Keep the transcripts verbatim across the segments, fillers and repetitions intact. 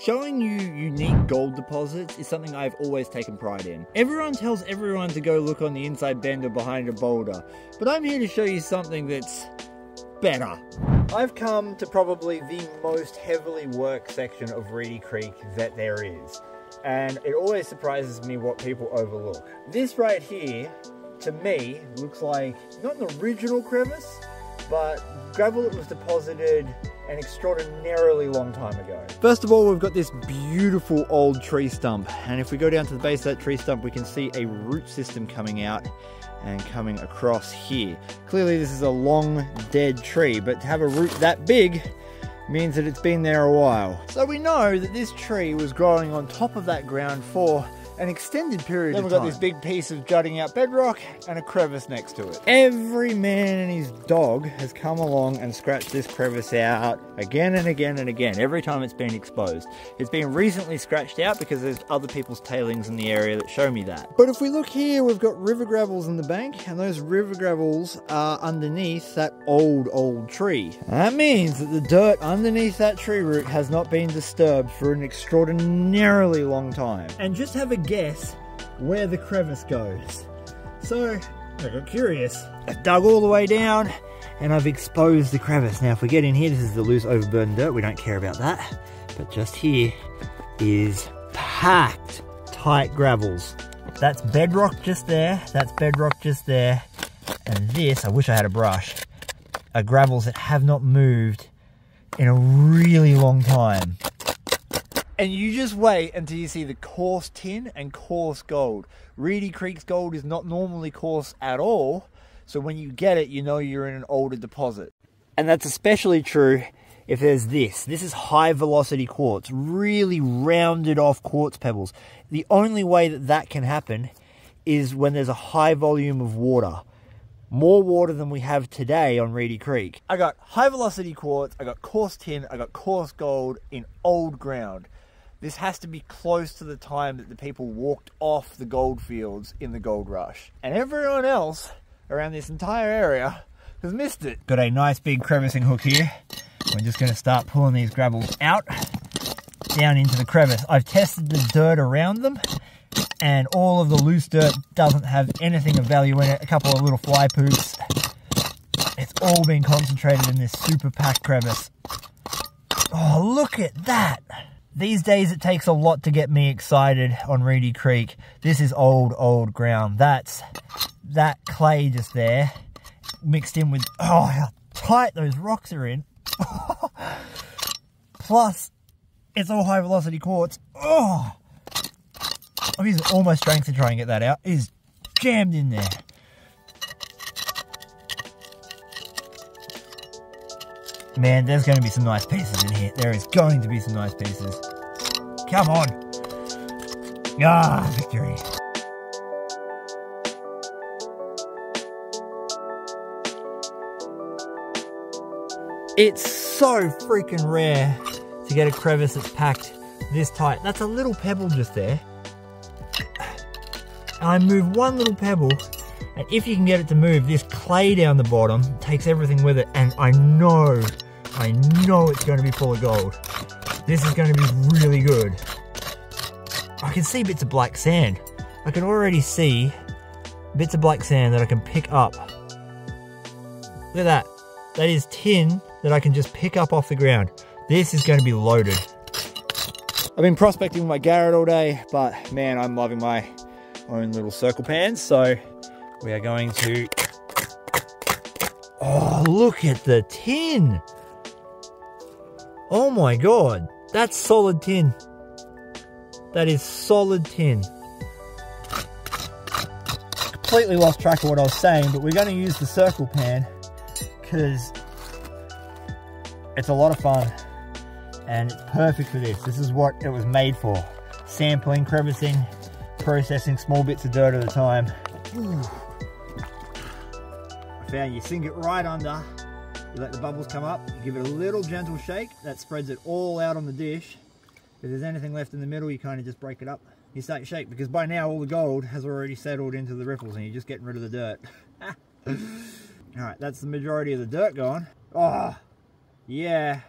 Showing you unique gold deposits is something I've always taken pride in. Everyone tells everyone to go look on the inside bend or behind a boulder, but I'm here to show you something that's better. I've come to probably the most heavily worked section of Reedy Creek that there is, and it always surprises me what people overlook. This right here, to me, looks like not an original crevice, but gravel that was deposited an extraordinarily long time ago. First of all, we've got this beautiful old tree stump, and if we go down to the base of that tree stump, we can see a root system coming out and coming across here. Clearly this is a long dead tree, but to have a root that big means that it's been there a while. So we know that this tree was growing on top of that ground for an extended period of time. Then we've got this big piece of jutting out bedrock and a crevice next to it. Every man and his dog has come along and scratched this crevice out again and again and again, every time it's been exposed. It's been recently scratched out because there's other people's tailings in the area that show me that. But if we look here, we've got river gravels in the bank, and those river gravels are underneath that old, old tree. And that means that the dirt underneath that tree root has not been disturbed for an extraordinarily long time. And just have a guess where the crevice goes. So I got curious. I dug all the way down and I've exposed the crevice. Now if we get in here, this is the loose overburden dirt, we don't care about that, but just here is packed tight gravels. That's bedrock just there, that's bedrock just there, and this, I wish I had a brush, are gravels that have not moved in a really long time. And you just wait until you see the coarse tin and coarse gold. Reedy Creek's gold is not normally coarse at all, so when you get it, you know you're in an older deposit. And that's especially true if there's this. This is high velocity quartz, really rounded off quartz pebbles. The only way that that can happen is when there's a high volume of water. More water than we have today on Reedy Creek. I got high velocity quartz, I got coarse tin, I got coarse gold in old ground. This has to be close to the time that the people walked off the gold fields in the gold rush. And everyone else around this entire area has missed it. Got a nice big crevicing hook here. We're just gonna start pulling these gravels out, down into the crevice. I've tested the dirt around them, and all of the loose dirt doesn't have anything of value in it. A couple of little fly poops. It's all been concentrated in this super packed crevice. Oh, look at that. These days it takes a lot to get me excited on Reedy Creek. This is old, old ground. That's that clay just there, mixed in with, oh, how tight those rocks are in. Plus, it's all high velocity quartz. Oh, I'm using all my strength to try and get that out. It is jammed in there. Man, there's going to be some nice pieces in here. There is going to be some nice pieces. Come on. Ah, victory. It's so freaking rare to get a crevice that's packed this tight. That's a little pebble just there. And I move one little pebble, and if you can get it to move, this clay down the bottom takes everything with it, and I know, I know it's going to be full of gold. This is going to be really good. I can see bits of black sand. I can already see bits of black sand that I can pick up. Look at that. That is tin that I can just pick up off the ground. This is going to be loaded. I've been prospecting with my Garrett all day, but man, I'm loving my own little circle pans, so we are going to, oh, look at the tin. Oh my God, that's solid tin. That is solid tin. Completely lost track of what I was saying, but we're gonna use the circle pan because it's a lot of fun and it's perfect for this. This is what it was made for. Sampling, crevicing, processing small bits of dirt at a time. Ooh. Found, you sink it right under, you let the bubbles come up, you give it a little gentle shake, that spreads it all out on the dish. If there's anything left in the middle, you kind of just break it up. You start to shake, because by now all the gold has already settled into the ripples and you're just getting rid of the dirt. Alright, that's the majority of the dirt gone. Oh, yeah,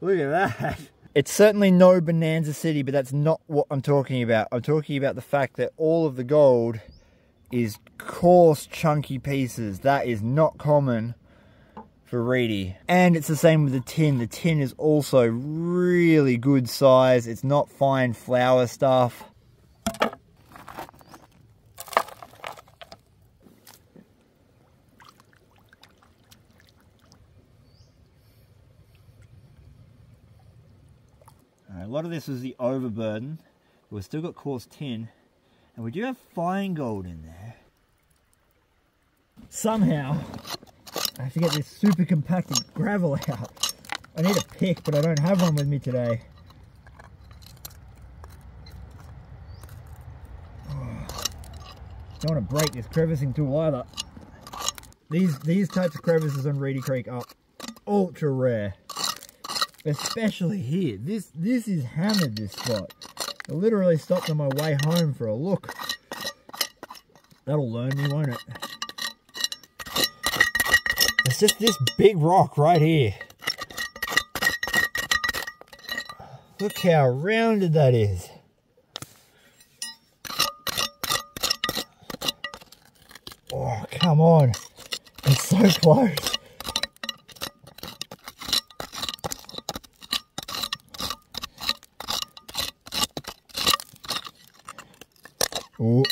look at that. It's certainly no Bonanza City, but that's not what I'm talking about. I'm talking about the fact that all of the gold is coarse, chunky pieces. That is not common for Reedy. And it's the same with the tin. The tin is also really good size. It's not fine flour stuff. A lot of this is the overburden, but we've still got coarse tin, and we do have fine gold in there. Somehow, I have to get this super compacted gravel out. I need a pick, but I don't have one with me today. Oh, don't want to break this crevicing tool either. These, these types of crevices on Reedy Creek are ultra rare. Especially here. This this is hammered, this spot. I literally stopped on my way home for a look. That'll learn me, won't it? It's just this big rock right here. Look how rounded that is. Oh, come on. It's so close. Ooh.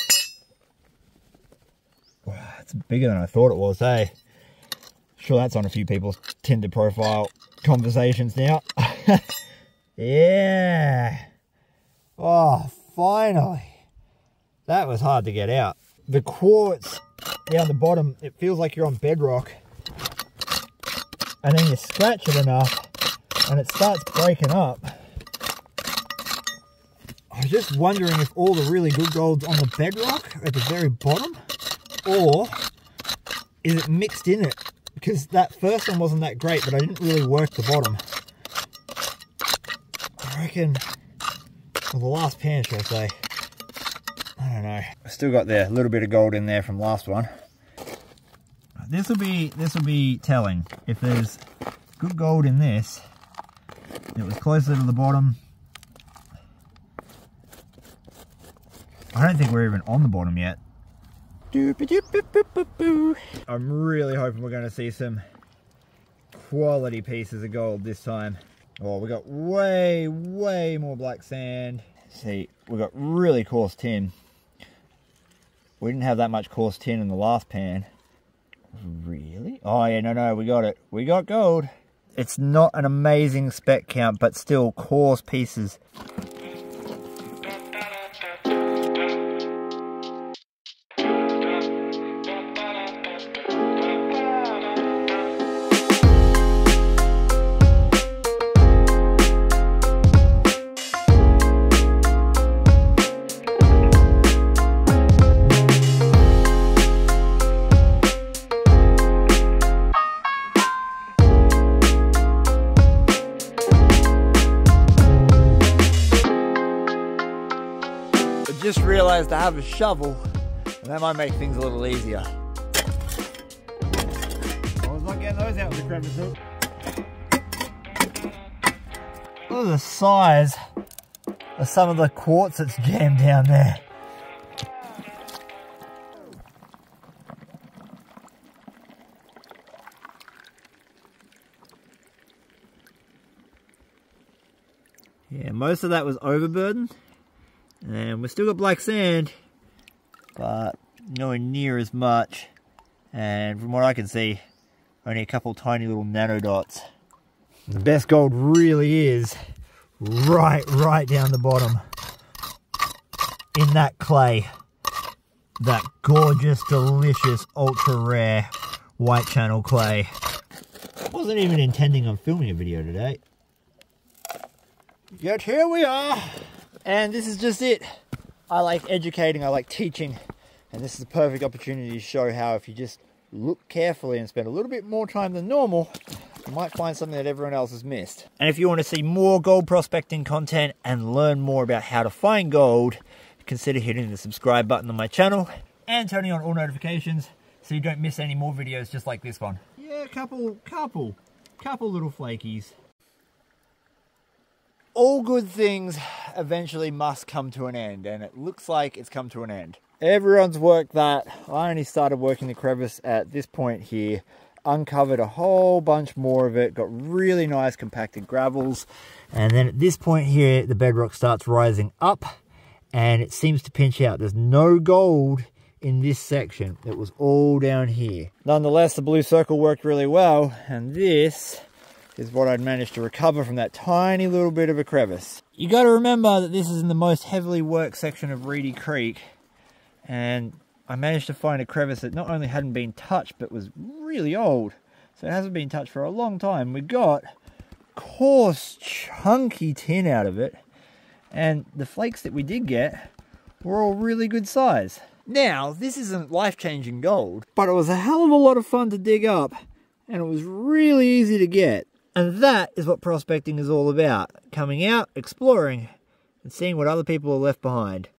Wow, it's bigger than I thought it was, hey? Sure, that's on a few people's Tinder profile conversations now. Yeah. Oh, finally. That was hard to get out. The quartz down the bottom, it feels like you're on bedrock. And then you scratch it enough and it starts breaking up. I'm just wondering if all the really good gold's on the bedrock at the very bottom, or is it mixed in it? Because that first one wasn't that great, but I didn't really work the bottom. I reckon, well, the last pan, should I say? I don't know. I still got there a little bit of gold in there from last one. This will be this will be telling. If there's good gold in this, it was closer to the bottom. I don't think we're even on the bottom yet. I'm really hoping we're going to see some quality pieces of gold this time. Oh, we got way, way more black sand. See, we got really coarse tin. We didn't have that much coarse tin in the last pan. Really? Oh yeah, no, no, we got it. We got gold. It's not an amazing speck count, but still coarse pieces. Just realized I have a shovel, and that might make things a little easier. I was not getting those out with the crevice hook. Look at the size of some of the quartz that's jammed down there. Yeah, most of that was overburdened. And we've still got black sand, but nowhere near as much. And from what I can see, only a couple tiny little nano dots. The best gold really is right, right down the bottom. In that clay, that gorgeous, delicious, ultra rare white channel clay. I wasn't even intending on filming a video today. Yet here we are. And this is just it. I like educating, I like teaching, and this is a perfect opportunity to show how if you just look carefully and spend a little bit more time than normal, you might find something that everyone else has missed. And if you want to see more gold prospecting content and learn more about how to find gold, consider hitting the subscribe button on my channel and turning on all notifications so you don't miss any more videos just like this one. Yeah, couple, couple, couple little flakies. all good things eventually must come to an end, and it looks like it's come to an end. Everyone's worked that. I only started working the crevice at this point here. Uncovered a whole bunch more of it, got really nice compacted gravels, and then at this point here the bedrock starts rising up and it seems to pinch out. There's no gold in this section. It was all down here. Nonetheless, the blue circle worked really well, and this is what I'd managed to recover from that tiny little bit of a crevice. You got to remember that this is in the most heavily worked section of Reedy Creek, and I managed to find a crevice that not only hadn't been touched, but was really old. So it hasn't been touched for a long time. We got coarse, chunky tin out of it. And the flakes that we did get were all really good size. Now, this isn't life-changing gold, but it was a hell of a lot of fun to dig up. And it was really easy to get. And that is what prospecting is all about. Coming out, exploring, and seeing what other people are left behind.